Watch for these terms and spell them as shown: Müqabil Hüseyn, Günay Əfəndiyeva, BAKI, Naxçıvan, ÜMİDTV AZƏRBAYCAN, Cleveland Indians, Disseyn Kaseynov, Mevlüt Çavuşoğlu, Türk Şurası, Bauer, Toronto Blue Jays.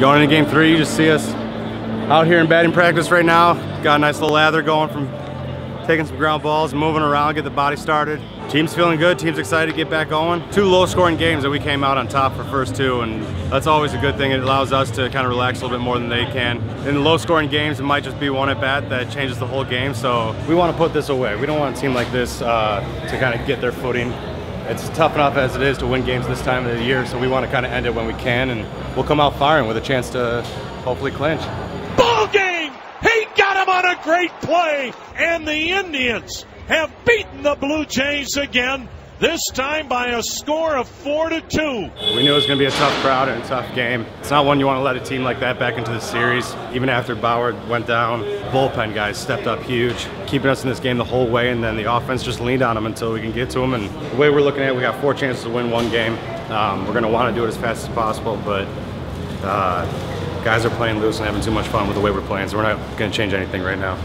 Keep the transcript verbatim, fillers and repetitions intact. Going into game three, you just see us out here in batting practice right now. Got a nice little lather going from taking some ground balls, moving around, get the body started. Team's feeling good, team's excited to get back going. Two low scoring games that we came out on top for first two, and that's always a good thing. It allows us to kind of relax a little bit more than they can. In the low scoring games, it might just be one at bat that changes the whole game, so we want to put this away. We don't want a team like this uh, to kind of get their footing. It's tough enough as it is to win games this time of the year, so we want to kind of end it when we can, and we'll come out firing with a chance to hopefully clinch. Ball game! He got him on a great play, and the Indians have beaten the Blue Jays again, this time by a score of four to two. We knew it was going to be a tough crowd and a tough game. It's not one you want to let a team like that back into the series. Even after Bauer went down, bullpen guys stepped up huge, keeping us in this game the whole way, and then the offense just leaned on them until we can get to them. And the way we're looking at it, we got four chances to win one game. Um, we're going to want to do it as fast as possible, but uh, guys are playing loose and having too much fun with the way we're playing, so we're not going to change anything right now.